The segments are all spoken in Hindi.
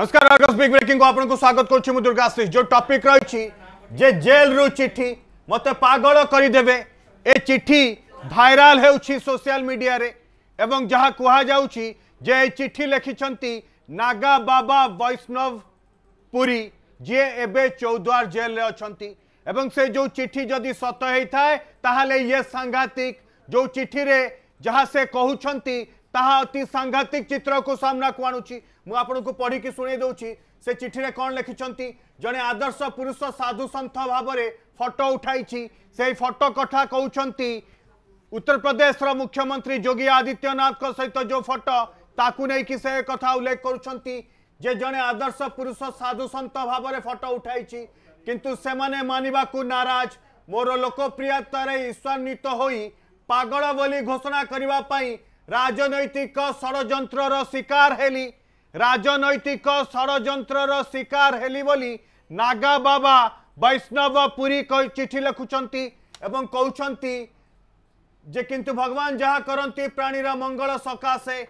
नमस्कार आगस बिग ब्रेकिंग को आपन को स्वागत करछि मु दुर्गा श्री। जो टॉपिक रही छी जे जेल रु चिट्ठी मते पागल करि देबे, ए चिट्ठी वायरल हेउ छी सोशल मीडिया रे एवं जहां कुहा जाउ छी जे चिट्ठी लिखि छंती नागा बाबा वैष्णव पुरी जे एबे चौद्वार जेल रे अछंती एवं से जो चिट्ठी जदी सत हेइ थाए ताहाले ये सांघातिक जो चिट्ठी रे जहां से कहू छंती ताहा अति सांघातिक चित्र को सामना को आणुची। मु आपन को पढ़ी की सुने दउची से चिट्ठी रे कोन लिखिचंती जने आदर्श पुरुष साधु संत भाव रे फोटो उठाई छी, सेही फोटो कथा कहउचंती उत्तर प्रदेश रो मुख्यमंत्री योगी आदित्यनाथ को सहित जो फोटो ताकु नै कि से कथा उल्लेख करूचंती जे जने आदर्श पुरुष साधु संत भाव रे फोटो उठाई छी किंतु से माने मानिबा को नाराज मोर लोकप्रियता रे ईश्वरनित होई पागल बोली घोषणा करबा पई राजनैतिक षड़यंत्रर शिकार हेली, राजनैतिक षड़यंत्रर शिकार हेली बोली नागा बाबा वैष्णव पुरी चिठी लिखुचंती एवं कहउचंती जे किंतु भगवान जहा करंती प्राणीर मंगल सकाशे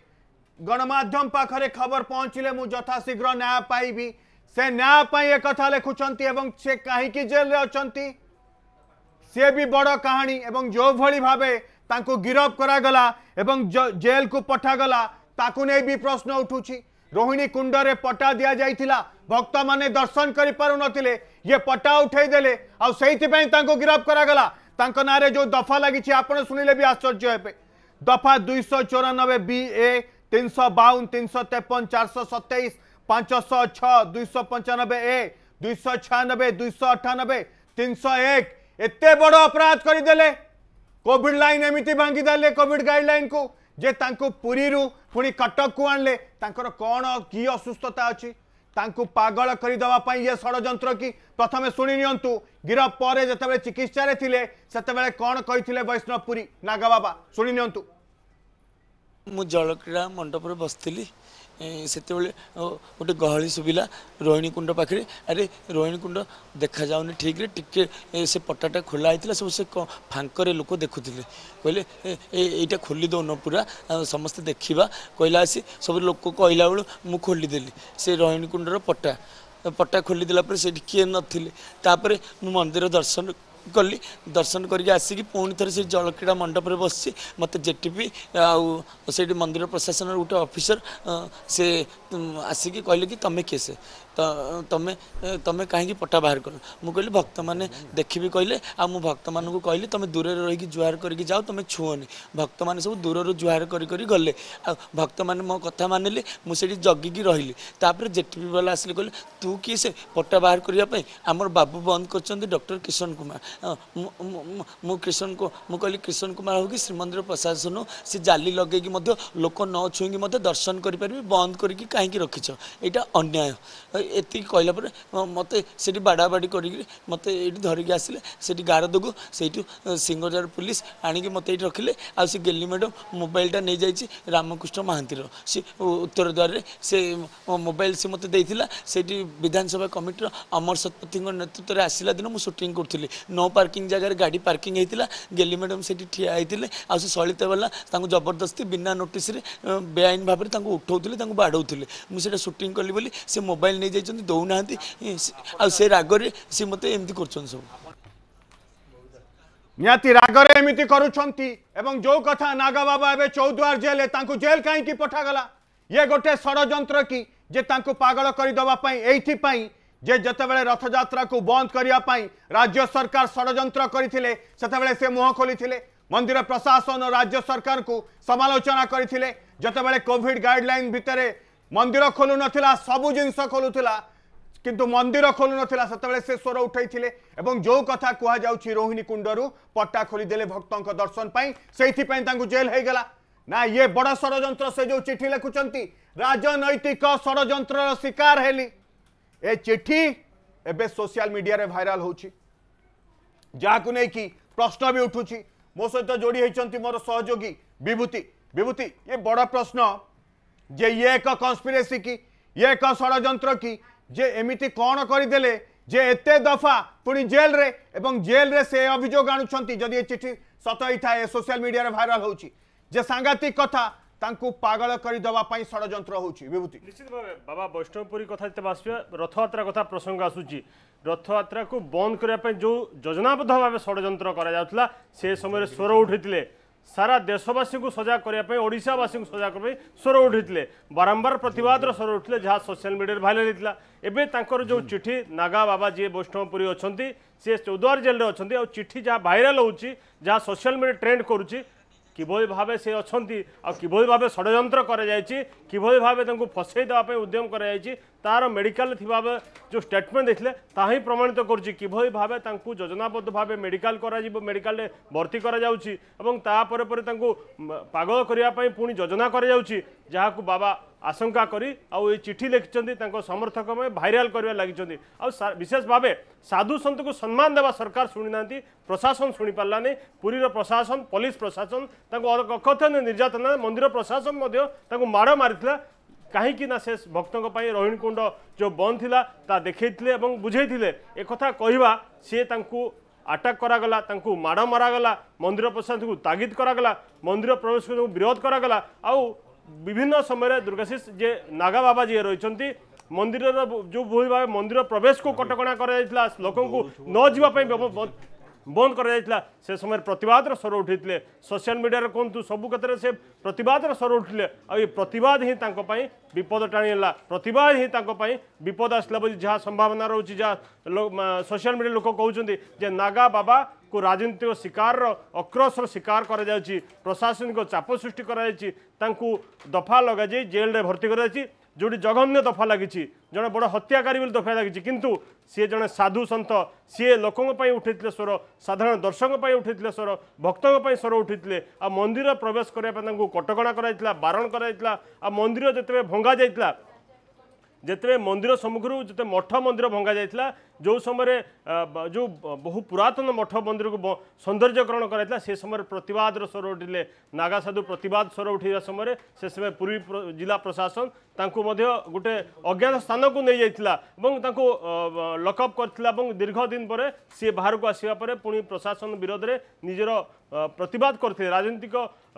गणमाध्यम पाखरे खबर पहुँचले मु यथाशीघ्र न्याय पाइबी, से न्याय पाई एक कथा लिखुचंती एवं से काहीकि जेल रे अछंती से भी बड़ कहानी एवं जो भली भाबे तांको गिरफ करागला एवं जेल को पठागला ताकू नहीं भी प्रश्न उठुची। रोहिणी कुंड रे पटा दिया जाइतिला, भक्त माने दर्शन करि पारु नथिले, ये पटा उठाई देले आ सेहिति पई तांको गिरफ करागला। तांको नारे जो दफा लागिची आपण सुनिले भी आश्चर्य हेबे, दफा 294 बीए 352 353 427 506 295 ए 296 298 301 एते बड़ अपराध करि देले। कोविड लाइन एमती भांगी देले कोविड गाइडलाइन को जे तांको पुरी रु पुणी कटक को आणले तांकर कोन की असुस्थता अछि तांको पागल करि दवा पई ये षडयंत्र की प्रथम सुनी नियंतु गिरफ पर जतबे चिकित्सा रे थिले सेतबे कोन कहिथिले वैष्णवपुरी नागा बाबा सुनी नियंतु। मु जलक्रीड़ा मंडप रे बसथिली सेते बेले गोटे गहली सुबिला रोहिणी कुंड पाखे, अरे रोहिणी कुंड देखा जाऊनि ठीक रे टिके से पटाटा खोला होता सब से फांकरे लोक देखुले कहले एटा खोली दौन पूरा समस्ते देखा कहला आसी सब लोक कहला बेलू मु खोलीदेली से रोहिणी कुंडर पटा पटा खोलीदेला किए नथिले तापर मु मंदिर दर्शन कली दर्शन करके आसिकी पुणी थे से जलक्रीड़ा मंडप रे बसि मत जेटीपी आठ मंदिर प्रशासन गोटे ऑफिसर से आसिकी कहले कि तमें किए से तमें तमें कहीं पटा बाहर कल मु कहली भक्त मैंने देखी कहले आ मु भक्त मानू कहली तुम दूर रही जुहार करके जाओ तुम छुओनि भक्त मैंने सब दूर रू जुहार कर गले भक्त मैंने मो कथा मानिले मुझे जगिकी रही तापर जेटीपी वाला आसिले कहले तू किए से पटा बाहर करने आमर बाबू बंद कर डॉक्टर किशन कुमार मु किशन को मु कहली किशन कुमार हो कि श्रीमंदिर प्रशासन हो सी जाली लगे लोक न छुईंकी दर्शन करें बंद करके कहीं रखिच यहाँ अन्याय एति कहला पर मत से बाड़ा बाड़ी करी मत ये धरिकी आसिले से गारदू से सिंगजार पुलिस आणिक मत ये रखिले आ गेली मैडम मोबाइलटा नहीं जाइए रामकृष्ण महांतिर सी उत्तर द्वारे से मोबाइल सी मत से विधानसभा कमिटीर अमर शतपथी नेतृत्व में आसला दिन मुझे सुटिंग करी नो पार्किंग जगह गाड़ी पार्किंग होता गेली मैडम से ठिया होते आ सलिता वाला जबरदस्ती बिना नोटिस बेआईन भाव में उठाऊे बाड़ौले मुझे सुटिंग कली बोली से मोबाइल नहीं जाइए दौना से रागरे सी मत एमती कर जो कथा नागा बाबा एवं चौद्वार जेल जेल कहीं पठागला ये गोटे षड्यंत्र की जे तांको पागल करदवाई यही जे जतबे रथ यात्रा को बंद करने राज्य सरकार षड्यंत्र करथिले सेतबेले से मुह खोली मंदिर प्रशासन और राज्य सरकार को समालोचना करथिले जतबेले कोविड गाइडलाइन भितर मंदिर खोलू ना सबू जिनस खोलूला किंतु मंदिर खोलू ना से स्वर उठाई एवं जो कथा कहुच्छी रोहिणी कुंडरू पट्टा खोलीदेले भक्तों दर्शन से जेल होगा ना ये बड़ षड्यंत्र से जो चिट्ठी लिखुंट राजनैतिक षड्यंत्रर शिकार हेली ए चिट्ठी एबे सोशल मीडिया रे वायरल होची जाकु नै कि प्रश्न भी उठुची। मो सहित जोड़ी होइचंती मोर सहयोगी विभूति, विभूति ये बड़ा प्रश्न जे ये एक कन्स्पिरेसी की ये एक षड्यंत्र की जे एमिति कौन करदेले जे एते दफा पुणी जेल रे एवं जेल रे से अभियोग आणुचंती जदी ए चिट्ठी सत ही थाए सोशल मीडिया रे वायरल होची जे सांगातिक कथा तांकु पागल करि दबा पई षडयंत्र होउची विभूति निश्चित भाबे बाबा वैष्णवपुरी कथा जते बासबे रथयात्रा कथा प्रसंग आसुची रथयात्रा को बंद करिया पई जो योजनाबद्ध भाबे षडयंत्र करा जातला से समय स्वर उठितले सारा देशवासी को सजग करिया पई ओडिसावासी को सजग करबे स्वर उठितले बारंबार प्रतिवाद रो स्वर उठिले जहा सोशल मीडिया रे भाइरल हेतला एबे तांकर जो चिट्ठी नागा बाबा जी वैष्णवपुरी अछंती से 14 जेल रे अछंती आ चिट्ठी जहा भाइरल होउची जहा सोशल मीडिया ट्रेंड करूची किभली भाव से अच्छा किभली भाव षड्यंत्र किभली भाव फसई देवाई उद्यम कर मेडिकल थी जो स्टेटमेंट देते ताही प्रमाणित करभली भाव योजनाबद्ध भाव मेडिकल मेडिकल भर्ती करापर पागल करने पुणी योजना कराक बाबा आशंका करी आउ चिठी लिखिं समर्थक में भाइराल करने लगी विशेष भाव साधु सन्त को सम्मान देवा सरकार शुणी ना प्रशासन शुणी पारानी पुरीर प्रशासन पुलिस प्रशासन कथ्य निर्यातना मंदिर प्रशासन माड़ मारी कहीं ना से भक्तों रोहिणी कुंड जो बंद थिला ता देखे और बुझे एक कहवा सी आटाक करागला माड़ मरागला मंदिर प्रशासन को तागिद करागला मंदिर प्रवेश को विरोध करागला आउ विभिन्न समय दुर्गाशीष जे नागा बाबा जी रही मंदिर जो भूल भाव मंदिर प्रवेश को कटकणा करा लोक न जावाई बंद करा से समय प्रतिवाद स्वर उठे सोशल मीडिया कहतु सबू क्षेत्र से प्रतिवाद स्वर उठिले आ प्रतिवाद ही विपद टाणीला प्रतिवाद ही विपद आसला जहाँ संभावना रोचे जहाँ सोशल मीडिया लोक कहते नागा बाबा को राजनीतिक शिकार अक्रोशर शिकार कर प्रशासनिक चाप सृष्टि कर दफा लग जाए जेल में भर्ती कर जोड़ी जघन्य दफा लगी जड़े बड़ हत्याकारी दफा लगी किंतु सी जड़े साधु सन्त सी लोकों उठे स्वर साधारण दर्शकों पर उठे स्वर भक्तों पर स्वर उठे आ मंदिर प्रवेश करने कटकणा कर बारण कर मंदिर जिते भंगा जाता जिते मंदिर सम्मुखर जिते मठ मंदिर भंगा जाता जो समय जो बहु पुरातन मठ मंदिर को सौंदर्यकरण कराइला से समय प्रतिवाद स्वर उठिले नागा साधु प्रतिवाद स्वर उठा समय से समय पूर्वी जिला प्रशासन तांकु गोटे अज्ञात स्थान को नहीं जाता लकअप करथिला दीर्घ दिन पर सी बाहर को आसिया पर पुणी प्रशासन विरोध में निजर प्रतिवाद करथिले राजनीतिक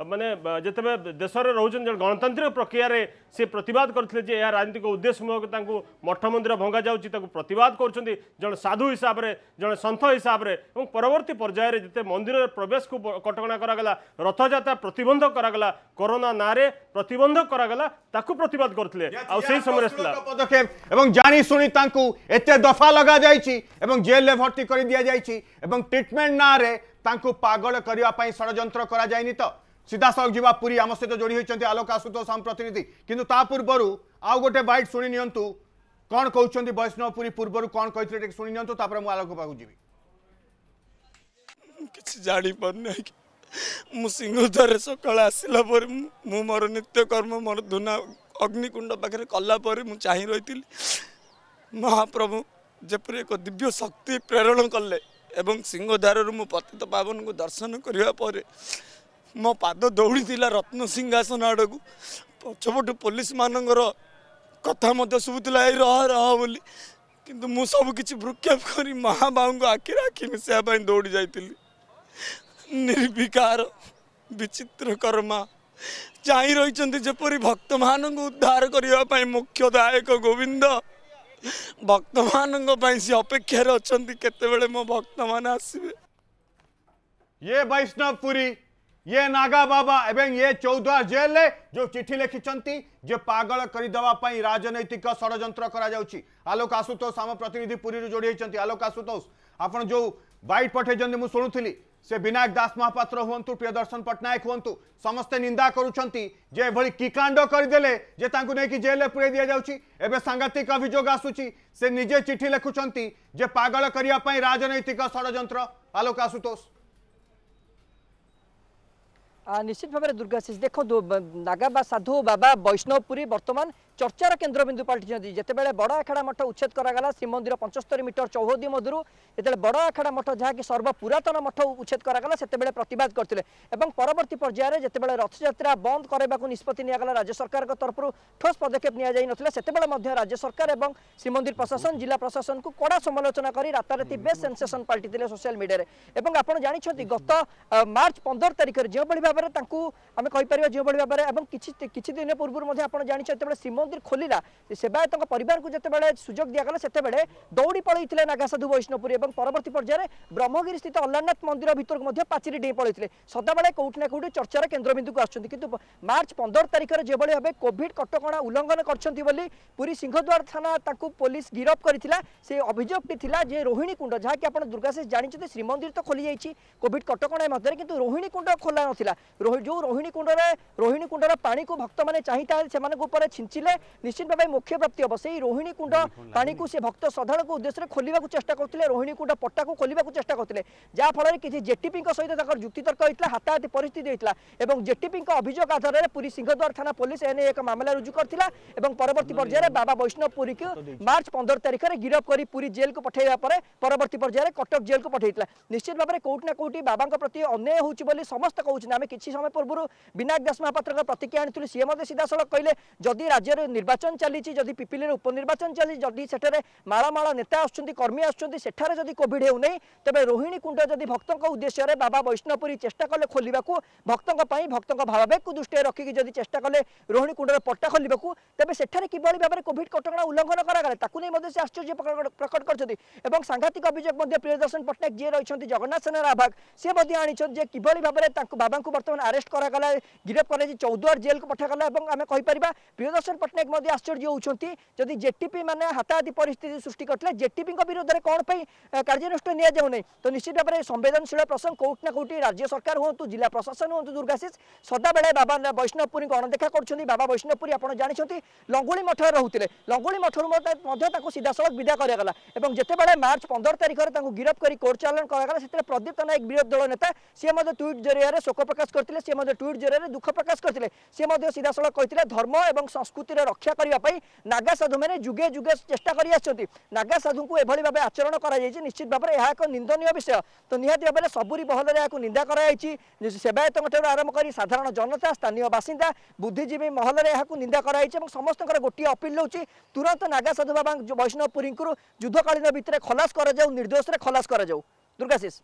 माने जतबे देश में रोचन जो गणतांत्रिक प्रक्रिया रे से प्रतिवाद करथिले जे या राजनीतिक उद्देश्य मूलक तांकु मठ मंदिर भंगा जाउची तांकु प्रतिवाद करछन्ती जन साधु हिसाब से जन सन्थ हिसाब से और परवर्ती पर्यायर जिते मंदिर प्रवेश को कटकणा करागला रथयात्रा प्रतिबंध करागला कोरोना ना रे प्रतिबंध करागला ताकु प्रतिवाद करथिले आ सेही समय आसला पदक्षेप एवं जानी सुनी तांकु एते दफा लगा जाईची एवं जेल ले भर्ती कर दिया जाईची एवं ट्रीटमेंट ना रे तांकु पागल करबा पई षडयंत्र करा जायनी तो सीधा सख जीवा पूरी आम सहित जोड़ी होती आलोक आशुतोष आम प्रतिनिधि किंतु ता पूर्व आउ गोटे बाइट शुणी नियंतु कौन कहते वैष्णवपुरी पूर्व कौन कहते शुणी नियंतु तापर मु आलोक पाखु जीवी किसी जानी परने मु सिंगुधर सकाल आसिला पर मु मोर नित्यकर्म मोर धुना अग्निकुंड पाखे कला पर मु चाहि रही थी महाप्रभु जपर एक दिव्य शक्ति प्रेरण कले एवं सिंहद्वार मु पतित पावन को दर्शन करने मो पाद दौड़ी रत्न सिंहासन आड़ को पछपटू पुलिस मान कथा मत शुभुला रहा रहा बोली किंतु मु सबकि भ्रुक्षेप कर महाबाबू को आखिर आखि मिसाई दौड़ी जाती निर्विकार विचित्र कर्मा चाह रही जपरी भक्त मान उद्धार करने मुख्य दायक गोविंद भक्त मान सी अपेक्षार अच्छा केतबले मो भक्त मान आसबे ये वैष्णवपुरी ये नागा बाबा एवं ये 14 जेल जो चिट्ठी लिखिंट जे पागल करदे राजनैतिक षड्यंत्र करा जाउची आलोक आशुतोष आम प्रतिनिधि पुरी जोड़ी होती आलोक आशुतोष आपन जो बाइट पठे मुझे शुणुली से विनायक दास महापात्र हूँ प्रियदर्शन पट्टनायक हूँ समस्ते निंदा करुँचे कि कांड करदे नहीं जेल में पुरे दि जाए सांघातिक अभियोग आसूची से निजे चिठी लिखुंट जे पागल करने राजनैतिक षड्यंत्र आलोक आशुतोष निश्चित भाव दुर्गाशीष देखो नागा साधु बाबा वैष्णवपुरी बर्तमान चर्चार केन्द्रबिंदु पलटि जितेबाला बड़ आखाड़ा मठ उच्छेद कराला श्रीमंदिर 75 मीटर चौहदी मधुर जिते बड़ आखाड़ा मठ जहाँकि सर्वपुरतन मठ उच्छेद कराला से प्रतिवाद करते परवर्त पर्यायर जितेबाला रथयात्रा बंद कराइबाकु निष्पत्ति नियागला राज्य सरकार तरफ ठोस पदक्षेप नियाजाई नथिला सेतेबेले मध्य राज्य सरकार एवं श्रीमंदिर प्रशासन जिला प्रशासन को कड़ा समालोचना करी राताराती बेस सेंसेशन पलटिले सोशल मीडिया एवं आपन जानिछथि गत मार्च 15 तारिख रे जे बळी भाबरे तांकू आमे कहि परिबा जे बळी भाबरे एवं किछि दिन पूर्व मध्ये आपन जानिछथि जेतेबेले श्रीमंदिर खोलिला सेवायतक परिवार को जेतेबेले सुजोग दियागला सेतेबेले दौड़ी पळैथिले नागासाधु वैष्णवपुरी एवं परवर्ती पर्यायर ब्रह्मगिरी स्थित अल्लारनाथ मंदिर भितर मध्ये पाचिरी डे पळैथिले सदाबेले कोठना कोठी चर्चार केन्द्रबिंदु को आछथि किंतु मार्च 15 तारिख रे जे बळी भाबे कोविड कटकणा उल्लंघन करछथि बोली पूरी सिंहद्वार थाना तांकू पुलिस गिरफ्त करिथिला से अभियोगटी थिला जे रोहिणी कुंड जहा कि आपण दुर्गाशेष जानिछथि श्रीमंदिर तो खोली जाइछि कोविड कटकणा मध्ये किंतु रोहिणी कुंड खोला नथिला जो रोहिणी कुंडर पानी को भक्त माने चाहिता से माने ऊपर छिंचिले निश्चित भाबे मुख्य प्राप्ति होबो सेही रोहिणी कुंड पानी को से भक्त श्रद्धालु को उद्देश्य खोलिबा को चेष्टा करथिले रोहिणी कुंड पट्टा को खोलिबा को चेष्टा करथिले जा फलरे किछि जेटीपी को सहित ताकर युक्ति तर्क होइतला हाताहाती परिस्थिति होइतला एवं जेटीपी को अभियोग आधार रे पूरी सिंहद्वार थाना पुलिस एने एक मामला रुजु करथिला एवं परवर्ती पर्यायर बाबा वैष्णवपुरी को मार्च 15 तारिख रे गिरफ्त करी पूरी जेल को पठाइबा परे परवर्ती पर्यायर कटक जेल को पठाइतला निश्चित भाबरे कोठना कोठी बाबा को प्रति अन्याय होउछि बोली समस्त कहउछि ना। आमे किछि समय पूर्व विनायक दास महापात्र का प्रतिक्रिया आनितुले सीए मध्ये सीधा सळक कहले जदि राज्य रे निर्वाचन चलीछि जदि पिपिले रे उपनिर्वाचन चली जदि सेठरे माला नेता आछुंती कर्मी आछुंती सेठरे जदि कोविड हेउ नै तबे रोहिणी कुंड जदि भक्तों को उद्देश्य रे बाबा वैष्णवपुरी चेष्टा कले खोलिबा को भक्तों को पई भक्तों को भावबेक को दृष्टि रखि कि जदि चेष्टा कले रोहिणी कुंड रे पट्टा खोलिबा को तबे सेठरे किबोली बाबरे कोविड कटकणा उल्लंघन करा गले ताकु नै मध्ये से आश्चर्य प्रकट करछथि एवं सांघातिक अभियोग मध्ये प्रियदर्शन पटनायक जे रहिछथि जगन्नाथ सेना राभाग से मध्ये आनिछथि जे किबोली बाबरे तांको बाबा को वर्तमान अरेस्ट करा गला गिरफ्त करे जे चौद्वार जेल को पठा गला एवं आमे कहि परिबा प्रियदर्शन पटनायक मध्ये आश्चर्य होउछथि जदि जेटीपी माने हाताहाती परिस्थिति सृष्टि करथले जेटीपी को विरोध रे कोन पई कार्यनुष्ठान निया जाउ नै तो निश्चित बाबरे संवेदनशील प्रसंग कोठना कोठी राज्य सरकार होंतु जिला प्रशासन होंतु दुर्गाशीष सदाबेले बाबा वैष्णवपुरी को अनदेखा करछथि। बाबा वैष्णवपुरी आपण जानिछथि लंगोली मठ रहुतिले लंगोली मठर मध्ये ताको सीधा सड़क विदा करा गला एवं जेतेबेले मार्च 15 तारिख रे ताको गिरफ्त करी कोर्ट चालान करा गला सेते प्रदीप नायक विरोधी दल नेता से मध्ये ट्वीट जरिया रे शोक प्रकाश करथिले से मध्ये ट्वीट जरिया रे दुख प्रकाश करथिले से मध्ये सीधा सड़क कहिथिले धर्म एवं संस्कृति रे रक्षा करिवा पई नागा साधु माने जुगे जुगे चेष्टा करि आछथि नागा साधु को एभली भाबे आचरण करा जाय छै निश्चित भाबरे एहा एक निंदनीय विषय तो निहाती भाबरे सबुरी बहल रे याको निंदा करा जाय छै सेवायतक ठेर आरंभ करी साधारण जनता स्थानीय बासिंदा बुद्धिजीवी महल रे याको निंदा करा जाय छै एवं समस्त गोटी अपील होउछि तुरंत नागा साधु बाबा वैष्णवपुरी को युद्धकालीन भितर खलास करा जाउ निर्दोष रे खलास करा जाउ। दुर्गाशीष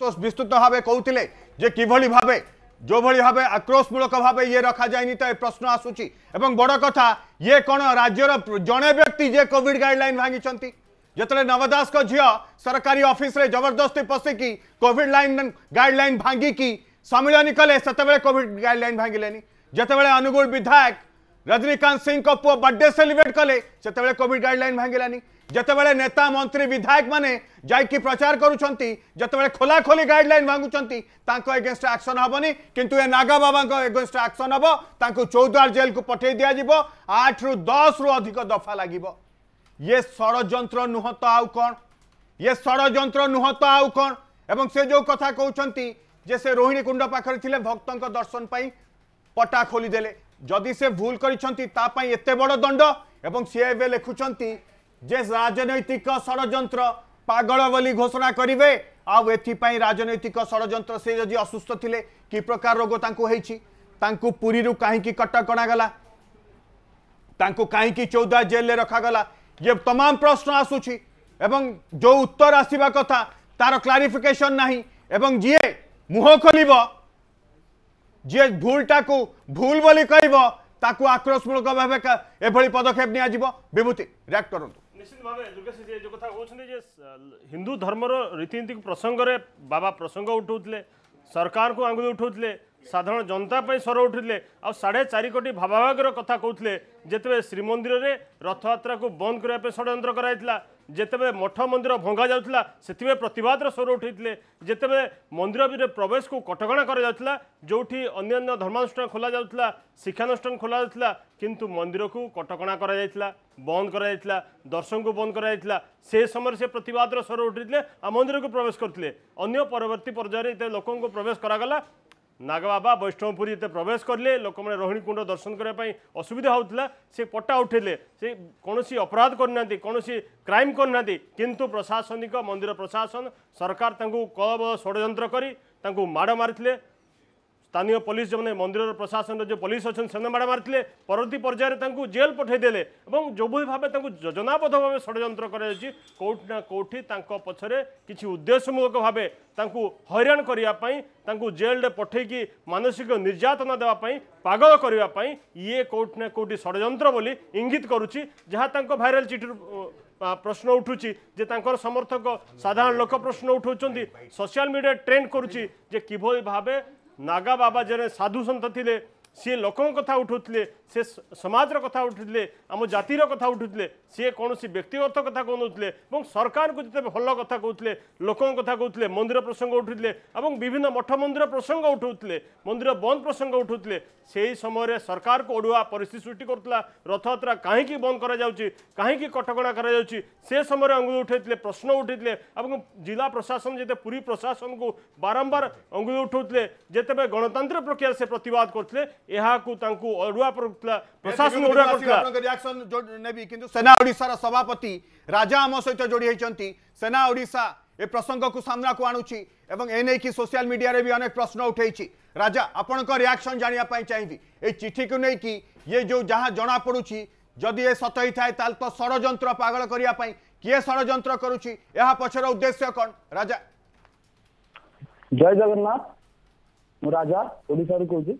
तो विस्तृत भाव कहते जे किभली भावे जो भली भावे आक्रोशमूलक भावे ये रखा जाए तो प्रश्न आसूची एवं बड़ कथा ये कौन राज्यर जड़े व्यक्ति जे कोविड गाइडलाइन भांगी जिते नवदास को झील सरकारी ऑफिस रे जबरदस्ती पशिकी कोविड लाइन गाइडलाइन भांगिकी सम्मिलन कले से कोविड गाइडलाइन भांगिले जिते अनुगुल विधायक रजनीकांत सिंह को पुओ बर्थडे सेलिब्रेट कले से कोविड गाइडलाइन भांगिलानी जितेबाला नेता मंत्री विधायक माने जाइकी प्रचार करुँचे जितेबाला खोला खोली गाइडलाइन भांगुंट तांको एगेंस्ट एक्शन हेनी किंतु ए नागा बाबा एगेंस्ट एक्शन हे तांको चौद्वार जेल को पठे दिज्व 8 ରୁ 10 अधिक दफा लगे ये षड्यंत्र नुह तो आउ कौन ये षड्यंत्र नुह तो आउ कौन एवं से जो कथा कहते जे से रोहिणी कुंड पाखे भक्तों दर्शन पर पटा खोलीदे जदि से भूल करते बड़ दंड एवं सी ए लिखुंट जे राजनैतिक षड्यंत्र पागल बोली घोषणा करेंगे आउ ए राजनैतिक षड्यंत्र से जदि असुस्थ थिले कि प्रकार रोग तांकू होईछि तांकू पुरी रु काहींकी कटकणा गला तांकू काहींकी 14 जेल ले रखा गला ये तमाम प्रश्न आसूची एवं जो उत्तर आसीबा कथा तार क्लारिफिकेशन नाही एवं जी मुह खोलिबो जे भूलटा को भूल बोली कहबो ताकू आक्रोशमूलक भावे एभली पदक्षेप नियाजिबो। विभूति रिएक्ट करंतु निश्चित भाव दुर्गाशीष जो कथा कहते हिंदू धर्मर रीतिनीति प्रसंग रे बाबा प्रसंग उठाऊे सरकार को आंगुली उठाऊे साधारण जनता पर स्वर उठाऊे आ 4.5 कोटी भावाभागर कथा कहते जिते श्रीमंदिर रे रथयात्रा को बंद करने षड्यंत्र कराइला जितेबाला मठ मंदिर भंगा जाउथला सेतिबे प्रतिवादर स्वर उठैतिले जितेबाला मंदिर प्रवेश को कटकणा करा जाउथला जोठी अन्यान्य धर्मानुष्ठान खोला जाउथला शिक्षानुष्ठान खोला जाउथला किंतु मंदिर को कटकणा करा जाइतला बंद करा जाइतला दर्शन को बंद करा जाइतला से समय से प्रतिवादर स्वर उठैतिले आ मंदिर को प्रवेश करथिले अन्य परवर्ती पर्यायर लोकन को प्रवेश करा गला नागबाबा वैष्णवपुरी ये प्रवेश करले लोक मैंने रोहिणी कुंड दर्शन करने असुविधा होता से पट्टा उठेले से कौन अपराध करना कौन क्राइम करना किंतु प्रशासनिक मंदिर प्रशासन सरकार कब षड्यंत्र करी तांकु माड़ मारिथिले। स्थानीय पुलिस जो मंदिर प्रशासन जो पुलिस अच्छा से माड़ मारिथिले परवर्ती पर्यायर जेल पठेदेले और जो भाव योजनाबद्ध भाव षड्यंत्र करोटिना कोटि पछरे किसी उद्देश्यमूलक भाव हैरान करने जेल पठेकी मानसिक निर्यातना देवाई पागल करने ये कोटिना कोटि षड्यंत्र बोली इंगित करुच्ची जहाँ भाइराल चिठी प्रश्न उठुची जे तांकर समर्थक साधारण लोक प्रश्न उठाउछंती सोशल मीडिया ट्रेंड करुच्ची जे किभली भाबे नागा बाबा जे साधु सन्त थिले सी लोकों कथा उठुथिले से समाजर कथा उठुथिले आम जातिर कथा उठुथिले सी कौन व्यक्तिगत कथा कहते और सरकार को जिते भल कथा कहते लोकों कथा कहते मंदिर प्रसंग उठुथिले और विभिन्न मठ मंदिर प्रसंग उठुथिले मंदिर बंद प्रसंग उठुथिले से समय सरकार को ओडुआ परिस्थिति सृष्टि करथला रथयात्रा काहेकि बंद करा जाउची काहेकि कटकणा करा जाउची से समय अंगुली उठैथिले प्रश्न उठैथिले और जिला प्रशासन जिते पूरी प्रशासन को बारंबार अंगुली उठौथिले जेतेबे गणतंत्र प्रक्रिया से प्रतिवाद करथिले सभापति राजा आम सहित जोड़ी होती सेना ओडिशा ए प्रसंग को सामना को आणुची एवं एने की सोशल मीडिया रे भी अनेक प्रश्न उठे। राजा आपण रिएक्शन जाना चाहिए ये चिठी को लेकिन ये जो जहाँ जना पड़ुची जदि ये सत ही थाए तो षड्यंत्र पागल करने किए षड्यंत्र करुची पछर उद्देश्य कौन? राजा जय जगन्नाथ। राजा ओडिशा कहूँ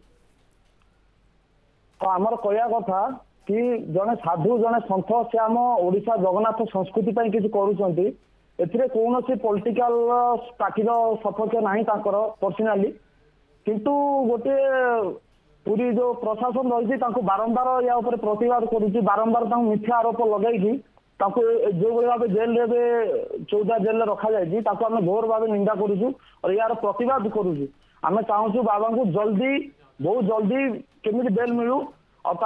तो आमर कहया कथा कि जड़े साधु जड़े सन्थ से आम ओडिशा जगन्नाथ संस्कृति किसी करोसी पॉलिटिकल पार्टी सपक्ष ना पर्सनाली किंतु गोटे पूरी जो प्रशासन रही बारंबार या उपर प्रतिवाद करुच्ची बारंबार मिथ्या आरोप लगे जो भाव जेल चौदह जेल रखा जाए घोर भाव निंदा करुचु और यार प्रतिवाद करुचु। आम चाहूँ बाबा को जल्दी बहुत जल्दी केमी बेल मिलू और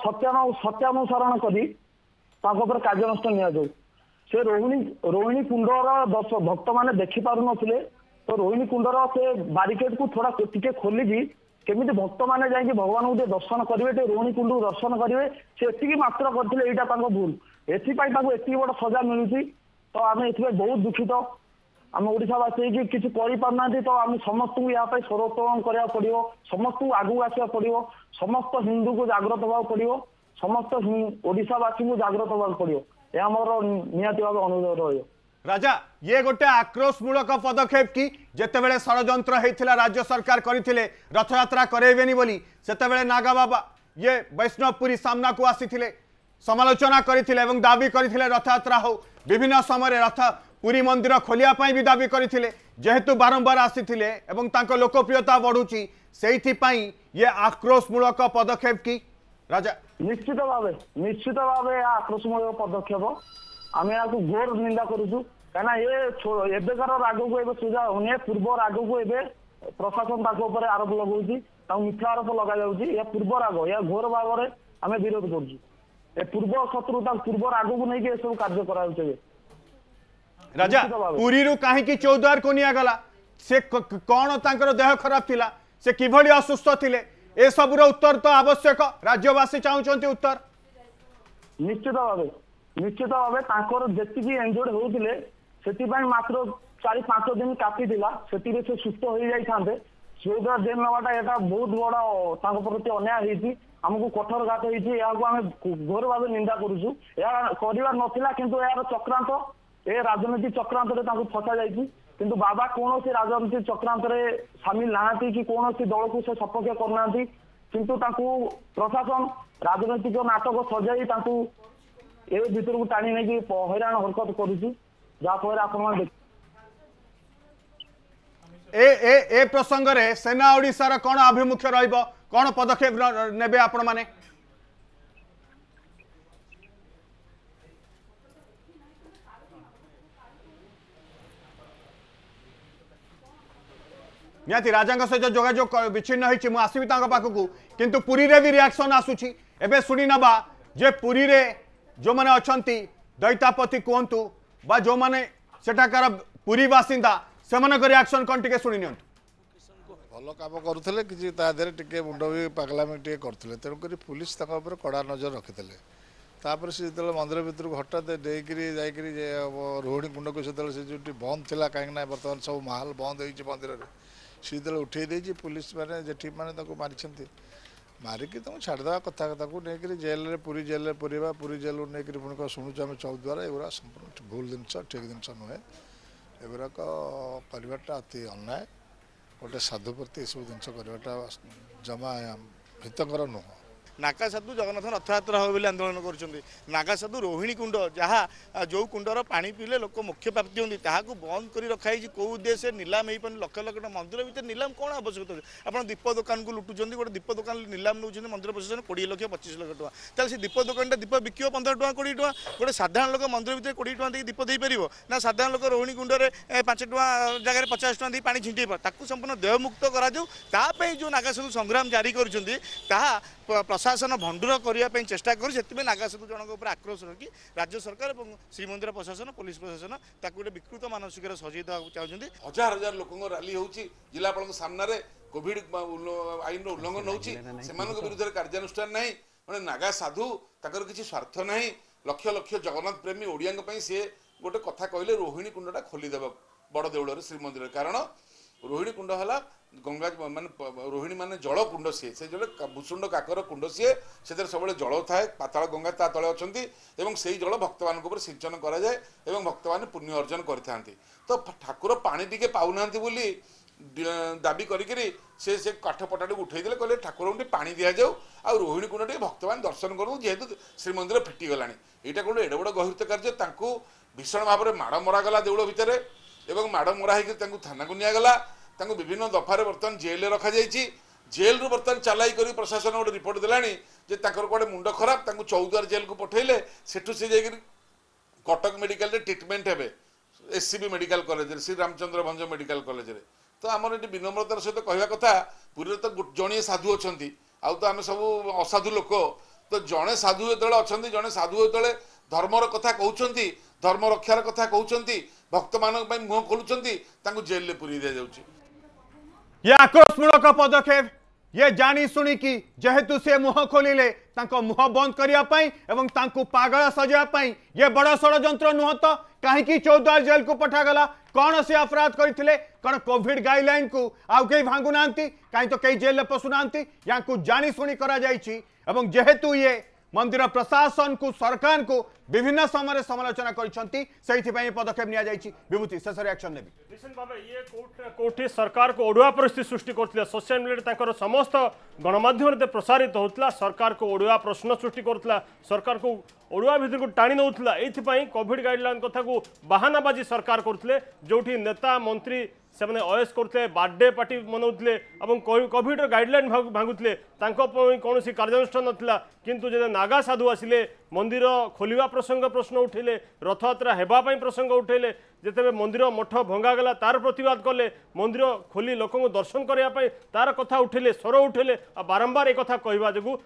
सत्यानुसरण कर कार्यानुषान नि से रोहिणी कुंडर दस भक्त मैंने देखी पार नथिले तो रोहिणी कुंडर से बारिकेड को थोड़ा टे खोलिकी केमी भक्त मैंने जा भगवान को दर्शन करेंगे रोहिणी कुंड दर्शन करेंगे से मात्र करते यहाँ भूल एपाई बड़ सजा मिलूँ तो आम ए बहुत दुखित आम ओडावासी कि किसी करना तो आम समस्त या स्वरोत्तोलन कराया पड़ो समस्त आगू आसवा पड़ो समस्त हिंदू को जागृत होगा पड़ो समस्त ओडावासी को जागृत होगा पड़ो यह निहाती भाव अनुरोध रही। राजा ये गोटे आक्रोशमूलक पदक्षेप कि जितेबले षड्यंत्र राज्य सरकार करते रथयात्रा करेबेनी बोली सेतेबले नागा बाबा ये वैष्णवपुरी सामना को आसीथिले समालोचना करथिले एवं दाबी करथिले रथयात्रा हो विभिन्न समय रथ पूरी मंदिर खोलिया पाई भी दाबी करथिले जेहेतु बारंबार आसीथिले एवं तांको लोकप्रियता बढ़ुची सेइथिपाई ये आक्रोशमूलक पदक्षेप की। राजा निश्चित भावे आक्रोशमूलक पदक्षेप आम या घोर निंदा करुचु कहना ये एबेकार राग को सुझा होने पूर्व राग को प्रशासन आरोप लगाउची मिथ्या आरोप लग जाउची या पूर्व राग या घोर भाव में आम विरोध करुचु ए पूर्व शत्रुता पूर्व राग को नहीं सब कार्य कराउचे। राजा पूरी रु कहीं चौद्वार को निगला से कौन तांकर देह खराब थिला से किभली असुस्थ थिले ए सबुर उत्तर तो आवश्यक राज्यवासी चाहते उत्तर निश्चित भाव तांकर जेतिकी एंजोड होउथिले सेतिपाई मात्र 4-5 दिन काफी दिला सेतिरे से सुस्त हो जाइथांते चौद्वार जेल नवाटा एटा बहुत बड़ा तांको प्रति अन्याय हेछि आमको कठोरघात हेछि याको आमे घोर भाव निंदा करूछु या करिवार नथिला किंतु यार चक्रांत ए राजनीतिक चक्रांत फसा जा किंतु बाबा कौन से राजनीतिक चक्रांत सामिल नहांती कि कौन से दल को से सपक्ष करना किंतु प्रशासन राजनीतिक नाटक सजाई ए भीतर को टाणी नहीं हैरान हरकत कर प्रसंग रे सेना ओडिशार कौन आभिमुख्य रहिबो कौन पदक्षेप नेबे आपण माने? निहाती राजा सहित जोगाजोग विच्छिन्न होती आसवि पाखकू कितु पुरी रे भी रिएक्शन आसूसी एवं शुणी ना जे पुरी रे जो मैंने अच्छा दैतापति कहतु बा जो मैंने सेठाकार पुरी बासिंदा से रिएक्शन कौन टे शुणी नि भल कम करुले कि देहरे मुंड भी पगलामी करते तेणुक पुलिस कड़ा नजर रखी तापर से जो मंदिर भितर हटात देखिए रोहिणी कुंड को जो बंद थी कहीं बर्तमान सब महल बंद हो मंदिर सी जो उठे दे पुलिस मैंने जी मैंने मारी मारिकी छाड़देवा कथा नहीं जेल पूरी जेल पूरेवा पूरी जेल नहीं पुणी शुणु आम चौक द्वारा एगुरा संपूर्ण भूल जिनस ठीक जिनस नुहे एगुराक करवाटा अति अन्याय गोटे साधु प्रति सब जिनस करवाटा जमा हितकर नुह। नागा साधु जगन्नाथ रथयात्रा हो बोली आंदोलन करुँच नागा साधु रोहिणी कुंड जहाँ जो कुंडर पानी पीले लोक मुख्य प्राप्ति होती ताकू बंद कर रखाई कौ उद्देश्य नीलाम हो पाने लक्ष लक्ष मंदिर भितर नीलाम कौन आवश्यकता आपड़ दीप दुकान को लुटुंट गोटे दीप दुकान नीलाम नौ मंदिर प्रशासन 20 लक्ष 25 लक्ष टाँग तेल से दीप दुकान दीप बिको 15 टଙ୍କା 20 ଟଙ୍କା गोटे साधारण लोक मंदिर भितर 20 ଟଙ୍କା देखिए दीप दे पार ना साधारण लोक रोहिणी कुंड में 5 ଟଙ୍କା जगह 50 ଟଙ୍କା दे पानी छिंटे ताकू संपूर्ण देयमुक्त कराई जो नागा साधु संग्राम जारी करुँच प्रशासन भंडुर करने चेष्टा करूँ से नागा साधु जनक आक्रोश रखी राज्य सरकार और श्रीमंदिर प्रशासन पुलिस प्रशासन गोटे विकृत मानसिक सजय देवा चाहते हजार हजार लोक रैली हो जिलापाल सामने कोविड आईन उल्लंघन हो विरुद्ध कार्यानुष्ठान नहीं मैंने नागा साधु तक किसी स्वार्थ ना लक्ष लक्ष जगन्नाथ प्रेमी ओडिया सी गोटे कथा कहले रोहिणी कुंडा खोलीदे बड़ देवल श्रीमंदिर कारण रोहिणी कुंड है गंगा मान रोहिणी मान जल कुंड सीए से भूसुंड काकर कुंड सीए से सब जल थाए पाताल गंगा ता तले अच्छा से जल भक्त मान सिंचन कराए भक्त मैंने पुण्य अर्जन करते तो ठाकुर पानी टिके पाऊना बोली दाबी करी से काठ पटाटी उठे कहले ठाकुर पानी दि जाऊ आ रोहिणी कुंड टे भक्त मैंने दर्शन करूँ जेहेतु श्रीमंदिर फिटिगला यहाँ गोटे एडे बड़े गहित कार्य भीषण भाव में माड़ मरागला देवल भितर एवं माड़ मरा होकर थाना को निगला विभिन्न दफारे बर्तमान जेल रखा जाइए जेल रु बर्तमान चलाई कर प्रशासन गोटे रिपोर्ट देलानी जे कड़े मुंड खराब तक चौद्वार जेल को पठेले सेठू से जाकर कटक मेडिकल ट्रिटमेंट हे SCB medical college Shri Ramchandra Bhanj medical college तो आमर ये विनम्रतार सहित कहवा कथा पूरी तो जड़े साधु अच्छा आउ तो आम सब असाधु लोक तो जड़े साधु जो अच्छा जड़े साधु जो धर्मर कथा कहते धर्म रक्षार कथा कहते भक्त मानी मुह खोलुं जेल में पूरी दि जाऊँगी ये आक्रोशमूलक पदक्षेप ये जानी सुनी कि जेहेतु से मुह खोलिले मुह बंद करने एवं पागल सजावाई ये बड़ षड्यंत्र नुह तो कहीं 14 जेल को पठागला कौन से अपराध करते कौन कोविड गाइडलाइन को आउ कई भांगू ना कहीं तो कई जेल में पशुना या जानी सुनी करा एवं जेहेतु ये मंदिर प्रशासन को सरकार को विभिन्न समय समालोचना करछंती सेहिथिपई पदक्षेप निया जायछि विभूति शेष रिएक्शन नेबी निश्चित भाबे ये कोर्ट कोर्टे सरकार को ओडुआ परिस्थिति सृष्टि करथिला सोशल मीडिया तांकर समस्त गणमाध्यम रे प्रसारित होतला सरकार को ओडुआ प्रश्न सृष्टि करथिला सरकार को ओडुआ भीतर को टाणी नउथिला एथिपई कोविड गाइडलाइन कथा को बहानाबाजी सरकार करथिले जोठी नेता मंत्री से मैंने अयस करते बर्थडे पार्टी मनाउले और कोविड गाइडलाइन भांगुले कौन कार्यानुष्ठान नाला किंतु जब नागा साधु आसिले मंदिर खोलिया प्रसंग प्रश्न उठेले रथयात्रा होगापी प्रसंग उठेले जिते मंदिर मठ भंगागला तार प्रतिवाद कले मंदिर खोली लोक दर्शन करने तार कथा उठेले स्वर उठेले आ बारंबार एक कथा कहवा जो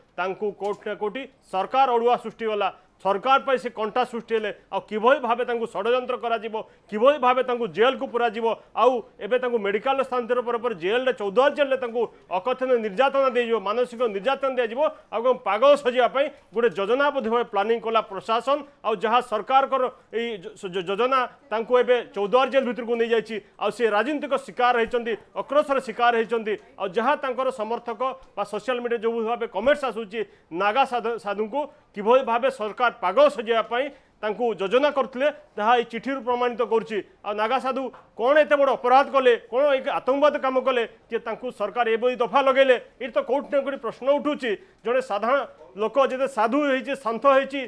कोर्ट ना कोटी सरकार अड़ुआ सृष्टिगला सरकार पर से कंटा सृष्टि है आ किभली भावे षड्यंत्र करा जीवो किभली भावे जेल को पुरा जीवो आउ एवं मेडिकल स्थानांतर पर जेल 14 जेल अकथन निर्यातना दी जाव मानसिक निर्यातना दी जाव आउ पागल सजावाई गोटे योजनाबद्ध भाव प्लानिंग कला प्रशासन आउ जहाँ सरकार योजना 14 जेल भितर को नहीं जाइए आउ सी राजनीतिक शिकार होती अक्रोशर शिकार होती आउ जहाँ समर्थक बा सोशल मीडिया जो भाव कमेंट्स आसूची नागा साधु को किभली भावे सरकार पागल सजावाई योजना करते चिठी प्रमाणित कर नागा साधु कौन एत बड़ अपराध कले कौन एक आतंकवाद काम कले जे सरकार एवं दफा लगेले ये तो कोर्ट ने कोई प्रश्न उठूँ जड़े साधारण लोक जिते साधु होती शांत होती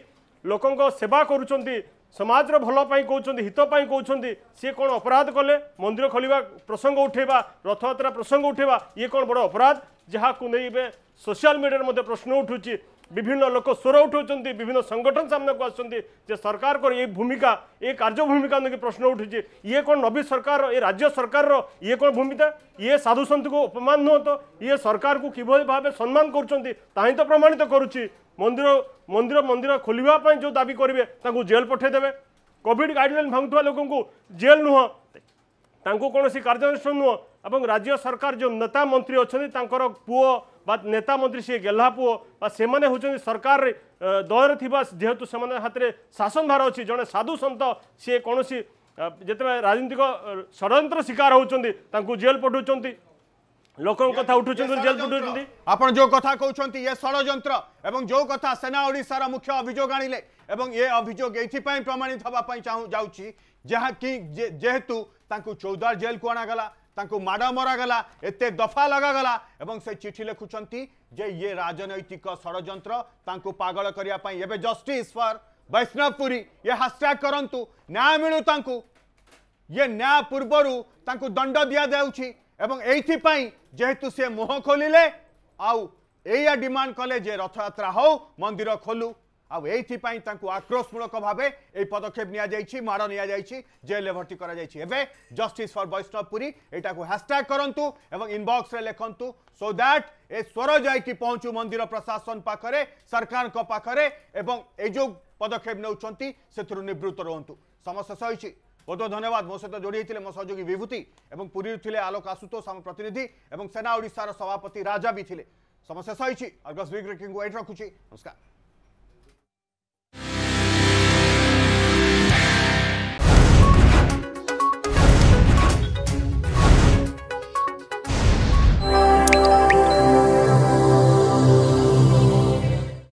लोकों सेवा करुँच समाज भलपाई कहते हितपाई कहते सी कौन अपराध कले मंदिर खोलिया प्रसंग उठेवा रथयात्रा प्रसंग उठेवा ये कौन बड़ अपराध जहाँ को नहीं सोशल मीडिया में प्रश्न उठूँ विभिन्न लोक स्वर उठाऊँच विभिन्न संगठन सामना को आस सरकार को ये भूमिका ये कार्य भूमिका नहीं प्रश्न उठूँ ये कौन नवीन सरकार ये राज्य सरकार ये कौन भूमिका ये साधु संत को अपमान नुह तो ये सरकार को किभली भाव सम्मान करा तो प्रमाणित करुच्ची मंदिर मंदिर मंदिर खोलिया जो दाबी करेंगे जेल पठेदेवे कोविड गाइडलाइन भांगुवा लोक जेल नुह कौन कार्यानुष्ठान नुह और राज्य सरकार जो नेता मंत्री अच्छा पुओ बा नेता मंत्री सी गेल्हा पुओ से होंगे सरकार दल जेहेतु से हाथ में शासन भार अच्छी जड़े साधु सन्त सी कौन जिते राजनीतिक षड्यंत्र शिकार होती जेल पठाऊँ लोकों कथा उठू जेल पठाऊँ आपण जो कथा कहते ये षड्यंत्र एवं जो कथा सेना ओडिशा रा मुख्य अभियोग आनिले एवं ये अभियोग एथिपाई प्रमाणित होगापी जाऊँगी जहाँकि जेहेतु तांकु 14 जेल को अणागला तांकु माड़ा मरागला एते दफा लगागला एवं से चिठी लिखुचंती जे ये राजनैतिक षड्यंत्र तांकु पागल करिया पई एबे जस्टिस फॉर वैष्णवपुरी ये हैशटैग करंतु न्याय मिलू तांकु ये न्याय पूर्वरु तांकु दंड दिया जाउछि एवं एथिपाई जेहेतु से मुह खोलिले आउ एया डिमांड कले जे रथयात्रा हो मंदिर खोलू आउ एथिपाई तांकु आक्रोशमूलक भावे ए पदक्षेप निया जायछि मार निया जायछि जेल भर्ती करा जायछि एबे जस्टिस फॉर वैष्णवपुरी एटा को हैशटैग करंतु एवं इनबॉक्स रे लेखंतु सो दैट ए स्वर जायकि पहुँचू मंदिर प्रशासन पाखरे सरकार को पाखरे एवं ए जो पदक्षेप नौचंती सेथुरु निवृत्त रहंतु। समस्या सहिछि बहुत बहुत धन्यवाद। मो सहित जोड़ी होते मो सहयोगी विभूति और पुरी थे आलोक आशुतोष आम प्रतिनिधि और सेना ओडिशार सभापति राजा भी थे। समस्या सहिछि अर्गस वीक रखुची। नमस्कार।